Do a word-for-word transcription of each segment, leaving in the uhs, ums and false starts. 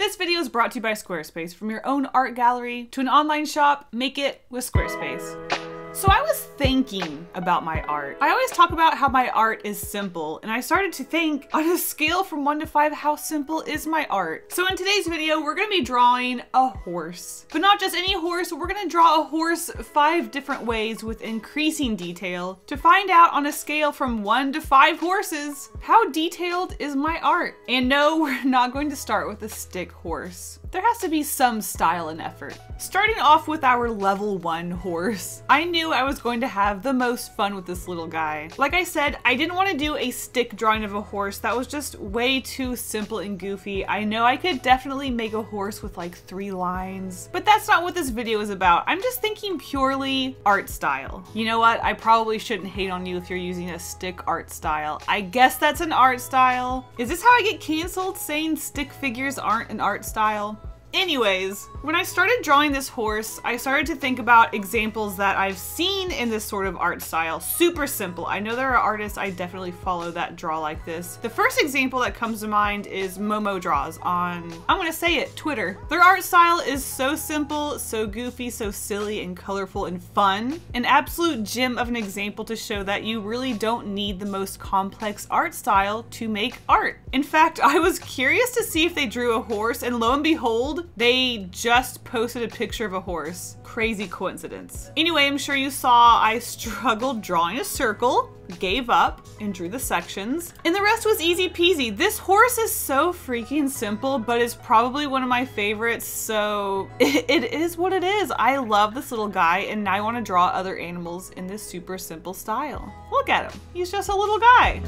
This video is brought to you by Squarespace. From your own art gallery to an online shop, make it with Squarespace. So I was thinking about my art. I always talk about how my art is simple, and I started to think, on a scale from one to five, how simple is my art? So in today's video, we're gonna be drawing a horse, but not just any horse. We're gonna draw a horse five different ways with increasing detail to find out, on a scale from one to five horses, how detailed is my art? And no, we're not going to start with a stick horse. There has to be some style and effort. Starting off with our level one horse, I knew I was going to have the most fun with this little guy. Like I said, I didn't want to do a stick drawing of a horse. That was just way too simple and goofy. I know I could definitely make a horse with like three lines, but that's not what this video is about. I'm just thinking purely art style. You know what? I probably shouldn't hate on you if you're using a stick art style. I guess that's an art style. Is this how I get canceled, saying stick figures aren't an art style? Anyways, when I started drawing this horse, I started to think about examples that I've seen in this sort of art style. Super simple. I know there are artists I definitely follow that draw like this. The first example that comes to mind is MomoDraws on, I'm gonna say it, Twitter. Their art style is so simple, so goofy, so silly and colorful and fun. An absolute gem of an example to show that you really don't need the most complex art style to make art. In fact, I was curious to see if they drew a horse, and lo and behold, they just posted a picture of a horse. Crazy coincidence. Anyway, I'm sure you saw I struggled drawing a circle, gave up, and drew the sections, and the rest was easy peasy. This horse is so freaking simple, but it's probably one of my favorites, so it, it is what it is. I love this little guy, and I want to draw other animals in this super simple style. Look at him. He's just a little guy.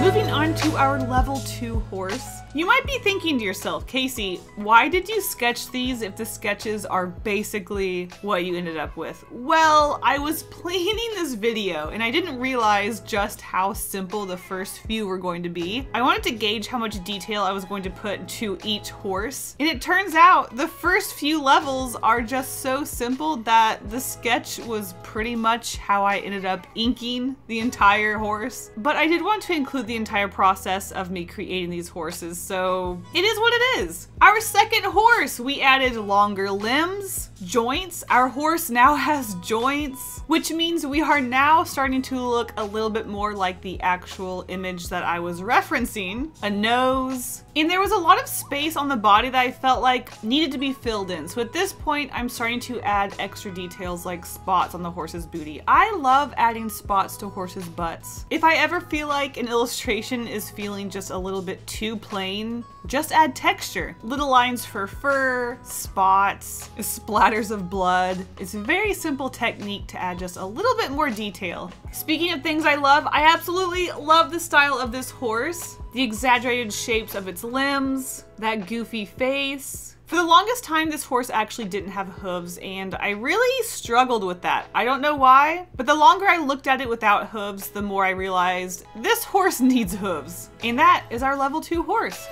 Moving on to our level two horse. You might be thinking to yourself, Casey, why did you sketch these if the sketches are basically what you ended up with? Well, I was planning this video and I didn't realize just how simple the first few were going to be. I wanted to gauge how much detail I was going to put into each horse. And it turns out the first few levels are just so simple that the sketch was pretty much how I ended up inking the entire horse. But I did want to include the entire process of me creating these horses, so it is what it is. Our second horse, we added longer limbs, joints. Our horse now has joints, which means we are now starting to look a little bit more like the actual image that I was referencing. A nose. And there was a lot of space on the body that I felt like needed to be filled in. So at this point, I'm starting to add extra details like spots on the horse's booty. I love adding spots to horses' butts. If I ever feel like an illustration is feeling just a little bit too plain, just add texture. Little lines for fur, spots, splatters of blood. It's a very simple technique to add just a little bit more detail. Speaking of things I love, I absolutely love the style of this horse. The exaggerated shapes of its limbs, that goofy face. For the longest time, this horse actually didn't have hooves, and I really struggled with that. I don't know why, but the longer I looked at it without hooves, the more I realized this horse needs hooves. And that is our level two horse.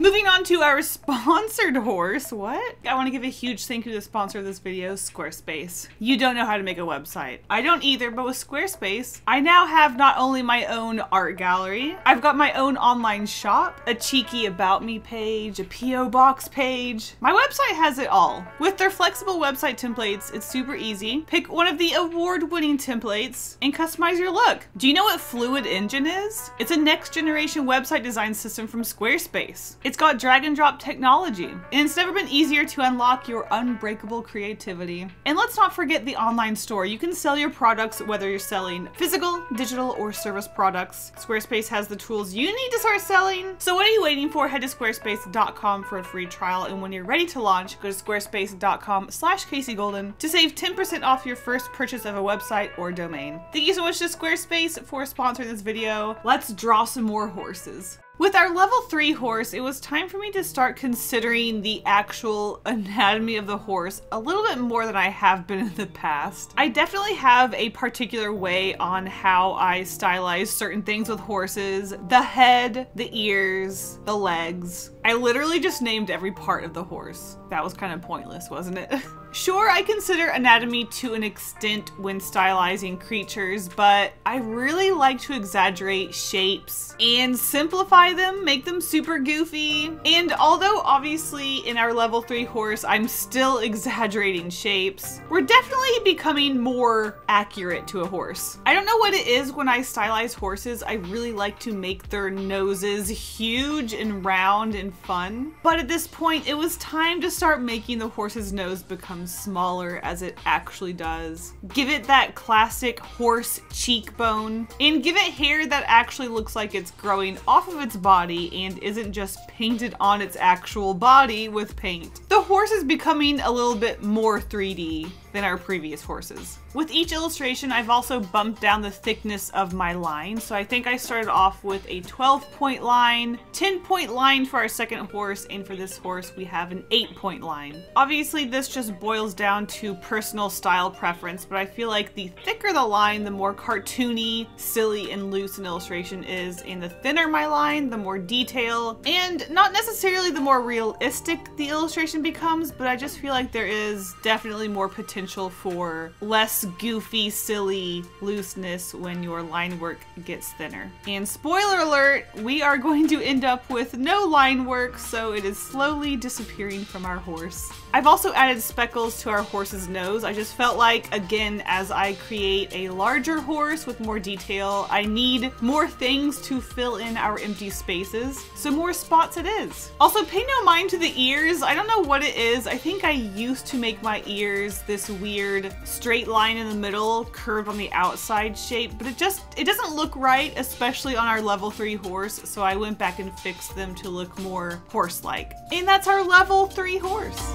Moving on to our sponsored horse. What? I want to give a huge thank you to the sponsor of this video, Squarespace. You don't know how to make a website. I don't either, but with Squarespace, I now have not only my own art gallery, I've got my own online shop, a cheeky about me page, a P O box page. My website has it all. With their flexible website templates, it's super easy. Pick one of the award-winning templates and customize your look. Do you know what Fluid Engine is? It's a next-generation website design system from Squarespace. It's got drag and drop technology, and it's never been easier to unlock your unbreakable creativity. And let's not forget the online store. You can sell your products whether you're selling physical, digital, or service products. Squarespace has the tools you need to start selling. So what are you waiting for? Head to squarespace dot com for a free trial, and when you're ready to launch, go to squarespace dot com slash Casey Golden to save ten percent off your first purchase of a website or domain. Thank you so much to Squarespace for sponsoring this video. Let's draw some more horses. With our level three horse, it was time for me to start considering the actual anatomy of the horse a little bit more than I have been in the past. I definitely have a particular way on how I stylize certain things with horses. The head, the ears, the legs. I literally just named every part of the horse. That was kind of pointless, wasn't it? Sure, I consider anatomy to an extent when stylizing creatures, but I really like to exaggerate shapes and simplify them, make them super goofy. And although obviously in our level three horse, I'm still exaggerating shapes, we're definitely becoming more accurate to a horse. I don't know what it is when I stylize horses, I really like to make their noses huge and round and fun. But at this point, it was time to start making the horse's nose become smaller as it actually does. Give it that classic horse cheekbone and give it hair that actually looks like it's growing off of its body and isn't just painted on its actual body with paint. The horse is becoming a little bit more three D than our previous horses. With each illustration, I've also bumped down the thickness of my line. So I think I started off with a twelve point line, ten point line for our second horse, and for this horse, we have an eight point line. Obviously, this just boils down to personal style preference, but I feel like the thicker the line, the more cartoony, silly, and loose an illustration is, and the thinner my line, the more detail, and not necessarily the more realistic the illustration becomes, but I just feel like there is definitely more potential Potential for less goofy, silly looseness when your line work gets thinner. And spoiler alert, we are going to end up with no line work, so it is slowly disappearing from our horse. I've also added speckles to our horse's nose. I just felt like, again, as I create a larger horse with more detail, I need more things to fill in our empty spaces, so more spots it is. Also, pay no mind to the ears. I don't know what it is. I think I used to make my ears this weird straight line in the middle, curved on the outside shape, but it just, it doesn't look right, especially on our level three horse, so I went back and fixed them to look more horse-like. And that's our level three horse.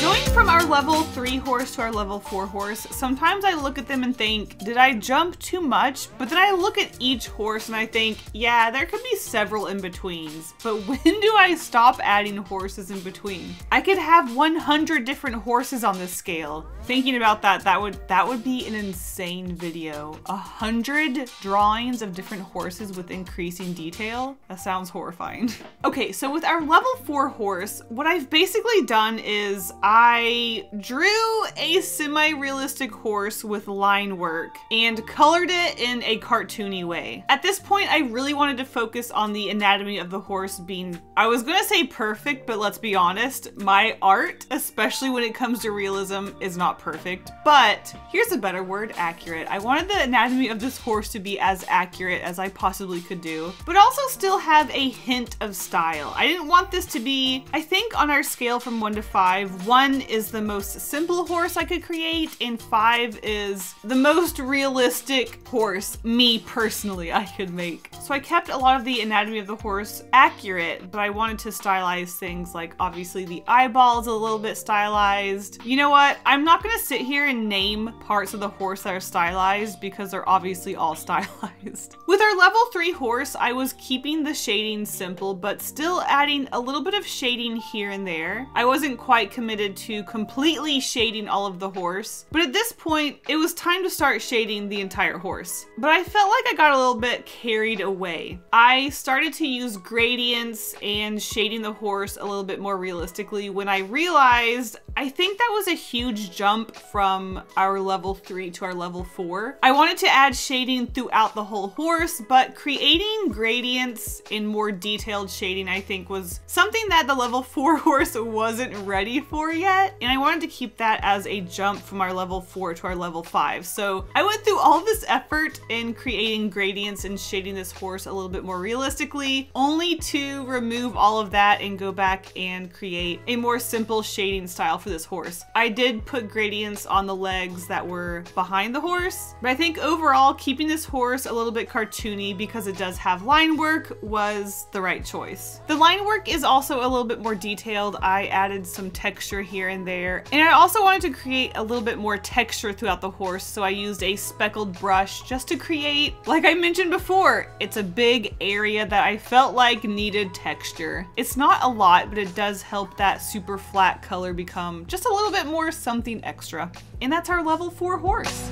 Going from our level three horse to our level four horse, sometimes I look at them and think, did I jump too much? But then I look at each horse and I think, yeah, there could be several in-betweens, but when do I stop adding horses in between? I could have one hundred different horses on this scale. Thinking about that, that would that would be an insane video. A hundred drawings of different horses with increasing detail? That sounds horrifying. Okay, so with our level four horse, what I've basically done is I I drew a semi-realistic horse with line work and colored it in a cartoony way. At this point, I really wanted to focus on the anatomy of the horse being, I was gonna say perfect, but let's be honest, my art, especially when it comes to realism, is not perfect. But here's a better word, accurate. I wanted the anatomy of this horse to be as accurate as I possibly could do, but also still have a hint of style. I didn't want this to be, I think on our scale from one to five, one One is the most simple horse I could create, and five is the most realistic horse, me personally, I could make. So I kept a lot of the anatomy of the horse accurate, but I wanted to stylize things like, obviously, the eyeballs a little bit stylized. You know what? I'm not gonna sit here and name parts of the horse that are stylized because they're obviously all stylized. With our level three horse, I was keeping the shading simple, but still adding a little bit of shading here and there. I wasn't quite committed to completely shading all of the horse, but at this point it was time to start shading the entire horse. But I felt like I got a little bit carried away. I started to use gradients and shading the horse a little bit more realistically when I realized I think that was a huge jump from our level three to our level four. I wanted to add shading throughout the whole horse, but creating gradients in more detailed shading I think was something that the level four horse wasn't ready for yet. Yet, and I wanted to keep that as a jump from our level four to our level five. So I went through all this effort in creating gradients and shading this horse a little bit more realistically, only to remove all of that and go back and create a more simple shading style for this horse. I did put gradients on the legs that were behind the horse, but I think overall keeping this horse a little bit cartoony because it does have line work was the right choice. The line work is also a little bit more detailed. I added some texture here here and there. And I also wanted to create a little bit more texture throughout the horse, so I used a speckled brush just to create, like I mentioned before, it's a big area that I felt like needed texture. It's not a lot, but it does help that super flat color become just a little bit more something extra. And that's our level four horse.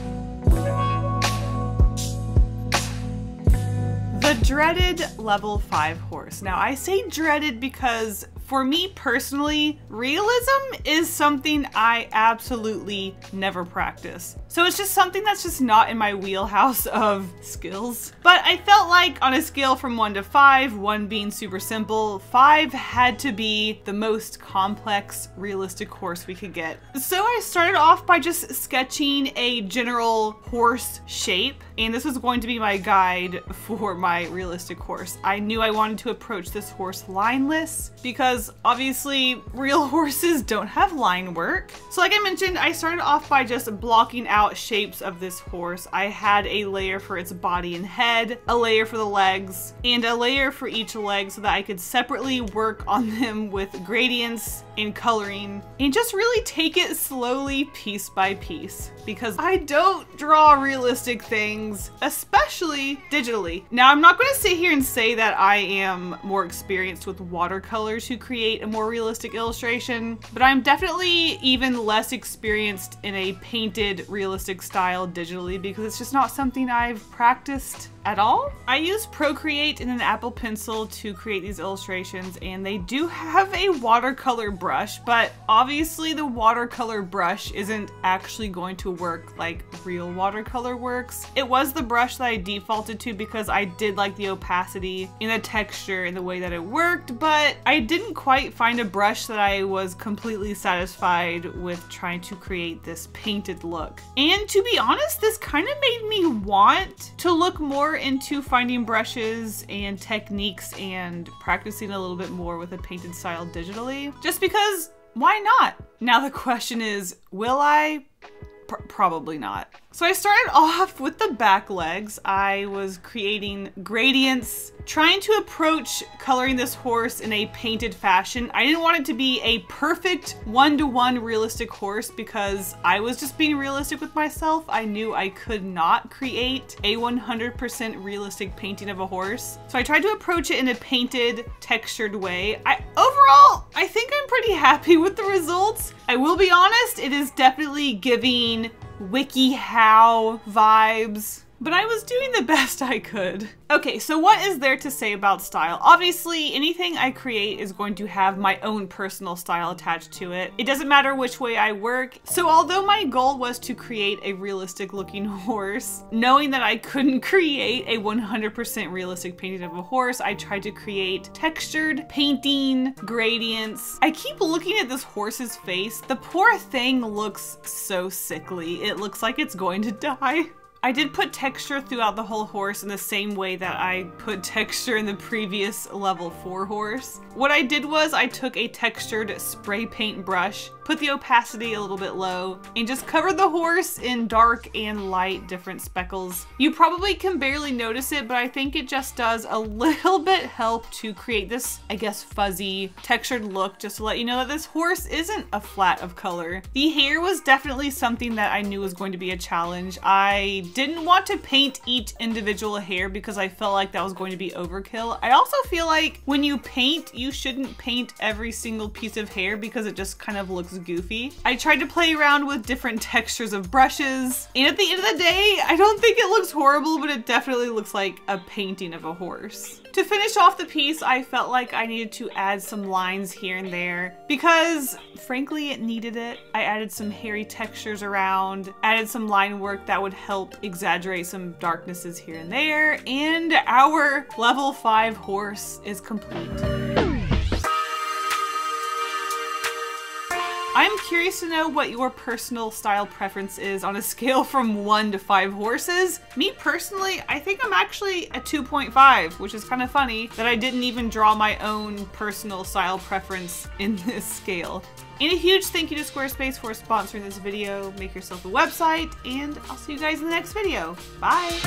The dreaded level five horse. Now I say dreaded because For me personally, realism is something I absolutely never practice. So it's just something that's just not in my wheelhouse of skills. But I felt like on a scale from one to five, one being super simple, five had to be the most complex, realistic horse we could get. So I started off by just sketching a general horse shape. And this was going to be my guide for my realistic horse. I knew I wanted to approach this horse lineless because obviously real horses don't have line work. So like I mentioned, I started off by just blocking out shapes of this horse. I had a layer for its body and head, a layer for the legs, and a layer for each leg so that I could separately work on them with gradients and coloring and just really take it slowly piece by piece because I don't draw realistic things, especially digitally. Now I'm not going to sit here and say that I am more experienced with watercolors who create a more realistic illustration, but I'm definitely even less experienced in a painted realistic style digitally because it's just not something I've practiced at all. I use Procreate and an Apple Pencil to create these illustrations, and they do have a watercolor brush, but obviously the watercolor brush isn't actually going to work like real watercolor works. It was the brush that I defaulted to because I did like the opacity and the texture and the way that it worked, but I didn't quite find a brush that I was completely satisfied with trying to create this painted look. And to be honest, this kind of made me want to look more into finding brushes and techniques and practicing a little bit more with a painted style digitally. Just because, why not? Now the question is, will I? P- probably not. So I started off with the back legs. I was creating gradients, trying to approach coloring this horse in a painted fashion. I didn't want it to be a perfect one-to-one realistic horse because I was just being realistic with myself. I knew I could not create a one hundred percent realistic painting of a horse. So I tried to approach it in a painted, textured way. I, overall, I think I'm pretty happy with the results. I will be honest, it is definitely giving WikiHow vibes, but I was doing the best I could. Okay, so what is there to say about style? Obviously, anything I create is going to have my own personal style attached to it. It doesn't matter which way I work. So although my goal was to create a realistic looking horse, knowing that I couldn't create a one hundred percent realistic painting of a horse, I tried to create textured painting, gradients. I keep looking at this horse's face. The poor thing looks so sickly. It looks like it's going to die. I did put texture throughout the whole horse in the same way that I put texture in the previous level four horse. What I did was I took a textured spray paint brush, put the opacity a little bit low, and just covered the horse in dark and light different speckles. You probably can barely notice it, but I think it just does a little bit help to create this, I guess, fuzzy textured look, just to let you know that this horse isn't a flat of color. The hair was definitely something that I knew was going to be a challenge. I didn't want to paint each individual hair because I felt like that was going to be overkill. I also feel like when you paint, you shouldn't paint every single piece of hair because it just kind of looks goofy. I tried to play around with different textures of brushes, and at the end of the day, I don't think it looks horrible, but it definitely looks like a painting of a horse. To finish off the piece, I felt like I needed to add some lines here and there because, frankly, it needed it. I added some hairy textures around, added some line work that would help exaggerate some darknesses here and there, and our level five horse is complete. I'm curious to know what your personal style preference is on a scale from one to five horses. Me personally, I think I'm actually a two point five, which is kind of funny that I didn't even draw my own personal style preference in this scale. And a huge thank you to Squarespace for sponsoring this video. Make yourself a website, and I'll see you guys in the next video. Bye.